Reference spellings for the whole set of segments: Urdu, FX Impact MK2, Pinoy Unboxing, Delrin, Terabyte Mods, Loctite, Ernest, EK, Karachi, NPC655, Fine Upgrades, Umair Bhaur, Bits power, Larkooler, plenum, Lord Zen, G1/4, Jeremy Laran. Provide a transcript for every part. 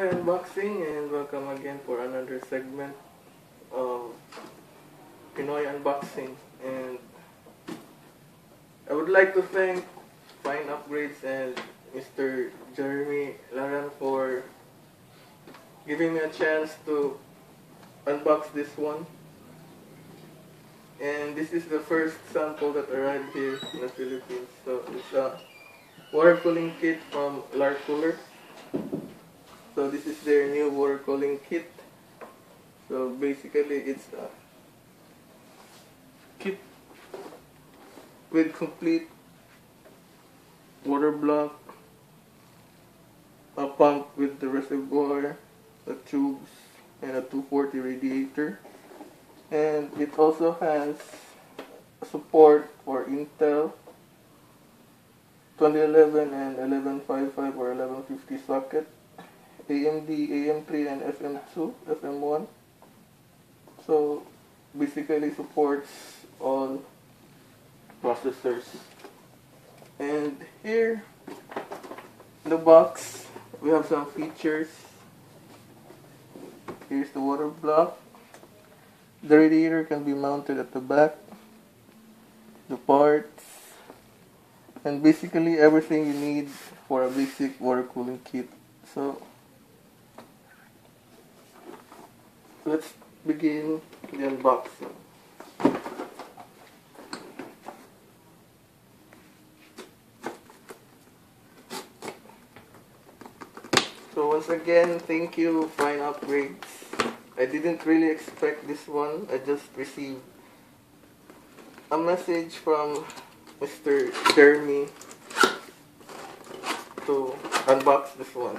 Pinoy Unboxing, and welcome again for another segment of Pinoy Unboxing. And I would like to thank Fine Upgrades and Mr. Jeremy Laran for giving me a chance to unbox this one. And this is the first sample that arrived here in the Philippines. So it's a water cooling kit from Larkooler. So this is their new water cooling kit. So basically it's a kit with complete water block, a pump with the reservoir, the tubes, and a 240 radiator. And it also has support for Intel 2011 and 1155 or 1150 socket, AMD, AM3 and FM2, FM1. So basically supports all processors. And here in the box we have some features. Here's the water block. The radiator can be mounted at the back, the parts, and basically everything you need for a basic water cooling kit. So let's begin the unboxing. So once again, thank you Fine Upgrades. I didn't really expect this one. I just received a message from Mr. Jeremy to unbox this one,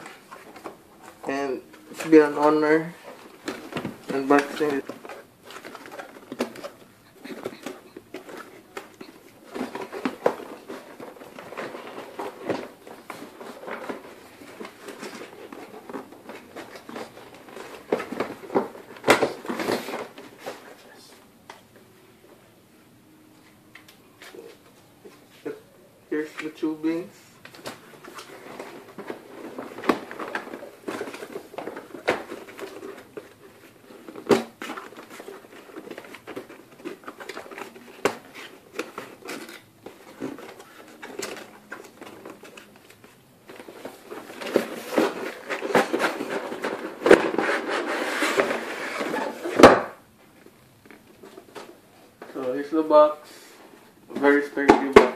and it's been an honor unboxing it. Here's the tubings. So here's the box. A very sturdy box.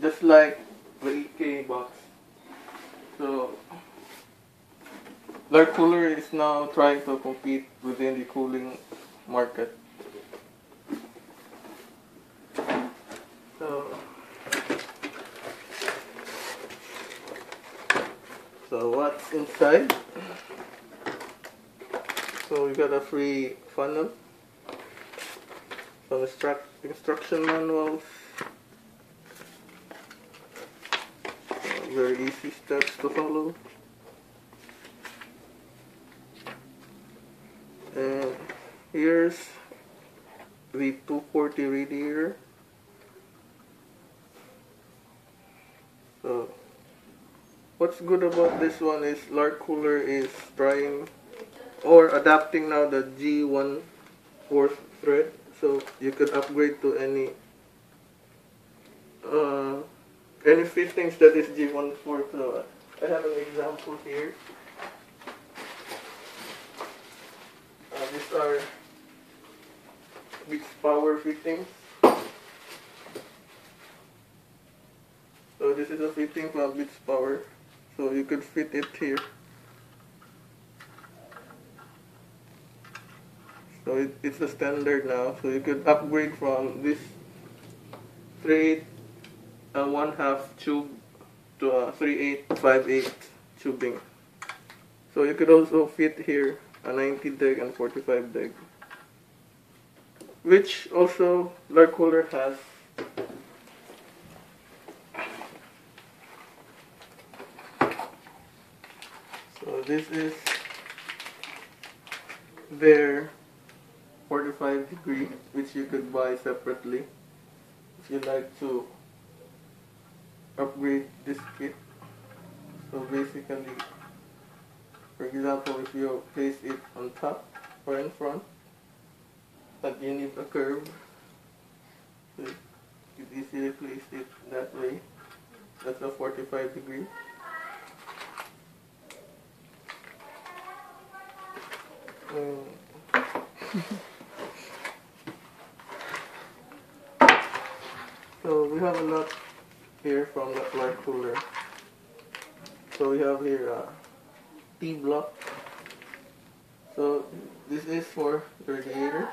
Just like the EK box. So Larkooler is now trying to compete within the cooling market. So what's inside? So we got a free funnel, some instruction manuals. Very easy steps to follow, and here's the 240 radiator. So what's good about this one is Larkooler is trying or adapting now the G1/4 thread, so you could upgrade to any fittings that is G1/4. So I have an example here. These are Bits power fittings. So this is a fitting from Bits power. So you could fit it here. So it's a standard now. So you could upgrade from this 3 1/2 tube to a 3/8, 5/8 tubing. So you could also fit here a 90 deg and 45 deg, which also Larkooler has. So this is their 45 degree, which you could buy separately if you like to upgrade this kit. So basically For example, if you place it on top or in front, but you need a curve, so you easily place it that way. That's a 45 degree. So we have a lot here from the Larkooler. So we have here a T block. So this is for the radiator.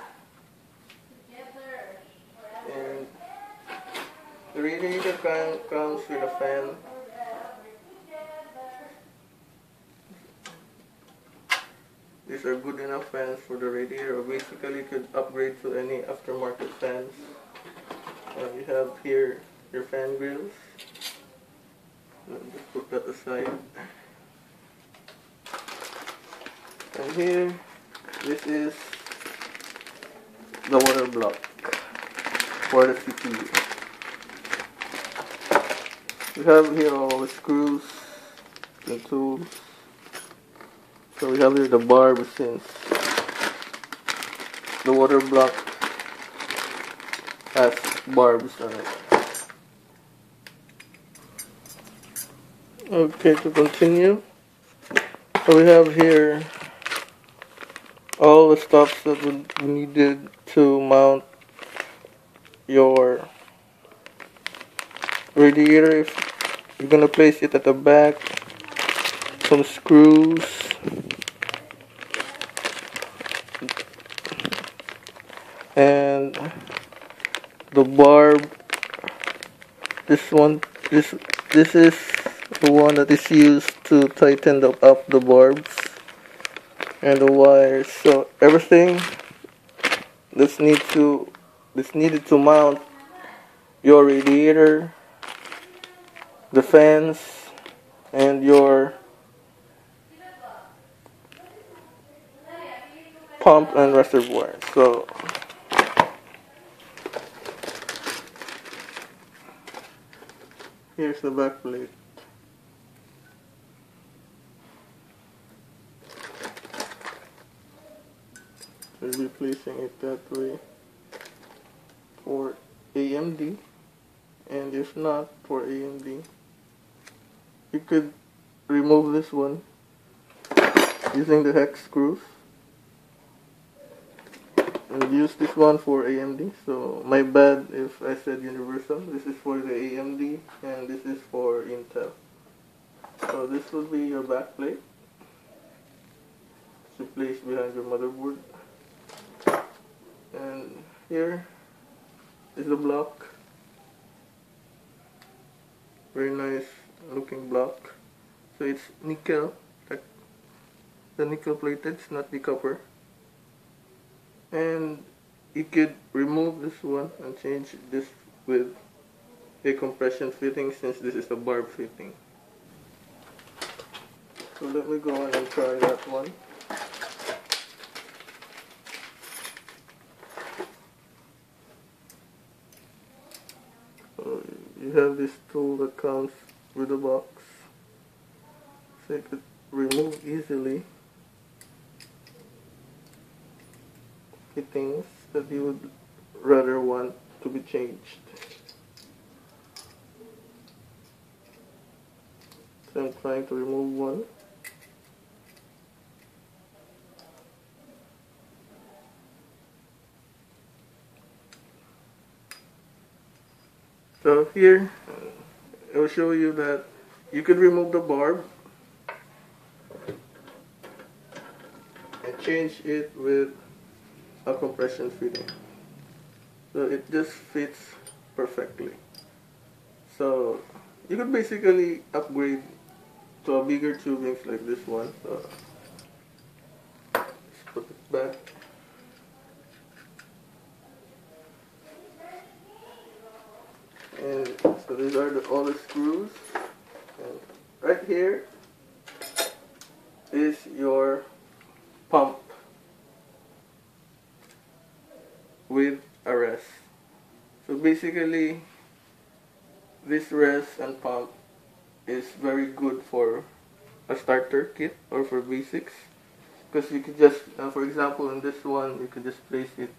And the radiator comes with a fan. These are good enough fans for the radiator. Basically, you could upgrade to any aftermarket fans. You have here your fan grills. Let me just put that aside. And here, this is the water block for the CPU. We have here all the screws, the tools. So we have here the bar, but since the water block has barbs on it. Okay, to continue, so we have here all the stuff that would be needed to mount your radiator. If you're gonna place it at the back, some screws, and the barb. This is the one that is used to tighten up the barbs and the wires. So everything that's needed to mount your radiator, the fans, and your pump and reservoir. So here's the back plate. We'll be placing it that way for AMD, and if not for AMD, you could remove this one using the hex screws and use this one for AMD. So my bad if I said universal. This is for the AMD and this is for Intel. So this will be your back plate to place behind your motherboard. And here is the block. Very nice looking block. So it's nickel, like the nickel plated, it's not the copper. And you could remove this one and change this with a compression fitting, since this is a barb fitting. So let me go on and try that one. You have this tool that comes with the box, so you could remove easily fittings that you would rather want to be changed. So I'm trying to remove one. So here, I will show you that you could remove the barb and change it with a compression fitting. So it just fits perfectly. So you could basically upgrade to a bigger tubing like this one. So let's put it back. And so these are all the screws, and right here is your pump with a rest. So basically this rest and pump is very good for a starter kit or for basics, because you could just, for example, in this one, you could just place it,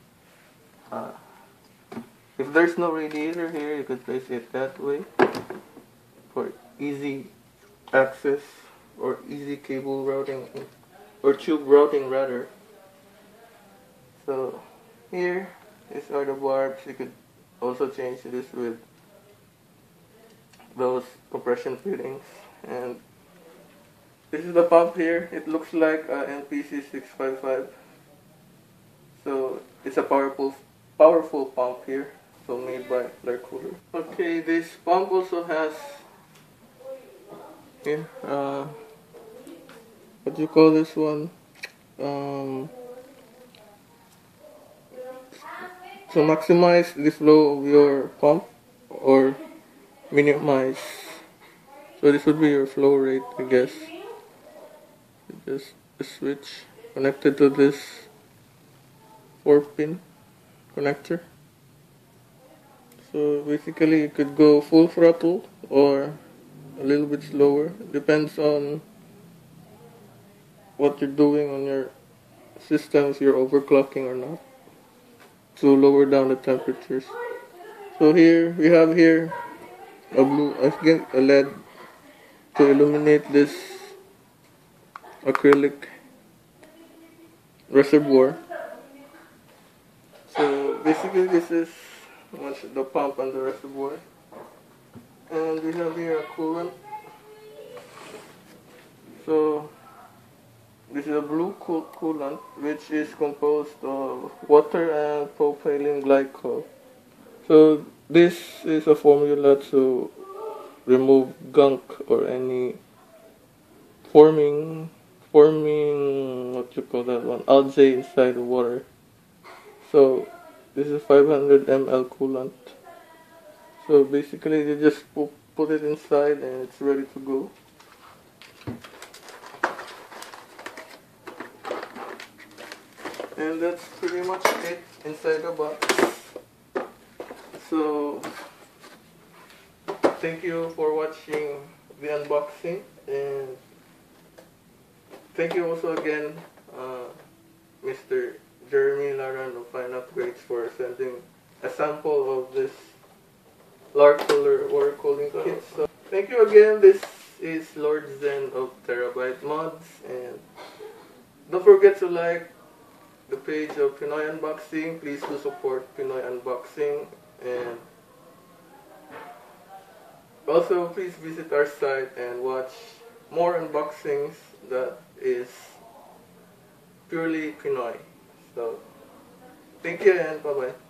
if there's no radiator here, you could place it that way for easy access or easy cable routing or tube routing rather. So here, these are the barbs. You could also change this with those compression fittings. And this is the pump here. It looks like an NPC655. So it's a powerful pump here. So made by Larkooler. Okay, this pump also has here, what do you call this one? So maximize the flow of your pump or minimize. So this would be your flow rate, I guess. Just the switch connected to this 4-pin connector. So basically you could go full throttle or a little bit slower. Depends on what you're doing on your system, if you're overclocking or not, to lower down the temperatures. So here we have here a blue, again a LED to illuminate this acrylic reservoir. So basically this is what's the pump and the reservoir. And we have here a coolant. So this is a blue coolant, which is composed of water and propylene glycol. So this is a formula to remove gunk or any forming what you call that one, algae inside the water. So this is 500 ml coolant. So basically you just put it inside and it's ready to go. And that's pretty much it inside the box. So thank you for watching the unboxing, and thank you also again Mr. Jeremy Laran of Fine Upgrades for sending a sample of this Larkooler water cooling kit. So thank you again. This is Lord Zen of Terabyte Mods, and don't forget to like the page of Pinoy Unboxing. Please do support Pinoy Unboxing, and also please visit our site and watch more unboxings that is purely Pinoy. So thank you and bye bye.